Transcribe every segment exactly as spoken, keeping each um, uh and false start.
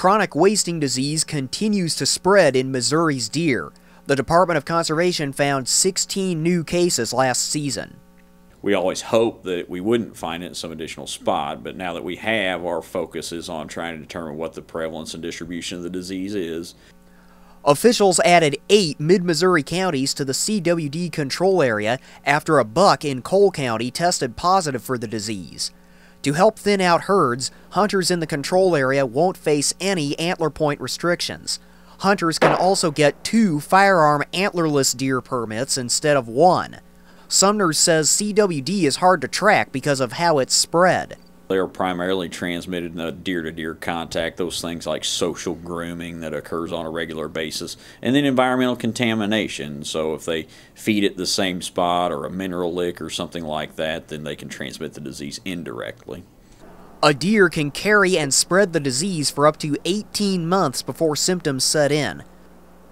Chronic wasting disease continues to spread in Missouri's deer. The Department of Conservation found sixteen new cases last season. We always hoped that we wouldn't find it in some additional spot, but now that we have, our focus is on trying to determine what the prevalence and distribution of the disease is. Officials added eight mid-Missouri counties to the C W D control area after a buck in Cole County tested positive for the disease. To help thin out herds, hunters in the control area won't face any antler point restrictions. Hunters can also get two firearm antlerless deer permits instead of one. Sumner says C W D is hard to track because of how it's spread. They are primarily transmitted in a deer-to-deer contact, those things like social grooming that occurs on a regular basis, and then environmental contamination. So if they feed at the same spot or a mineral lick or something like that, then they can transmit the disease indirectly. A deer can carry and spread the disease for up to eighteen months before symptoms set in.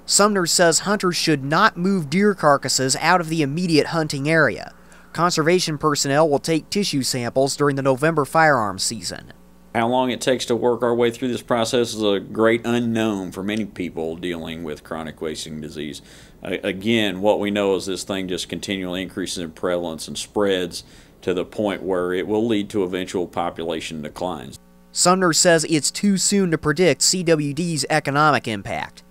Sumner says hunters should not move deer carcasses out of the immediate hunting area. Conservation personnel will take tissue samples during the November firearms season. How long it takes to work our way through this process is a great unknown for many people dealing with chronic wasting disease. Again, what we know is this thing just continually increases in prevalence and spreads to the point where it will lead to eventual population declines. Sumner says it's too soon to predict C W D's economic impact.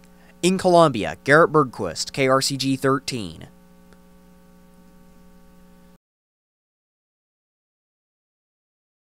In Columbia, Garrett Bergquist, K R C G thirteen.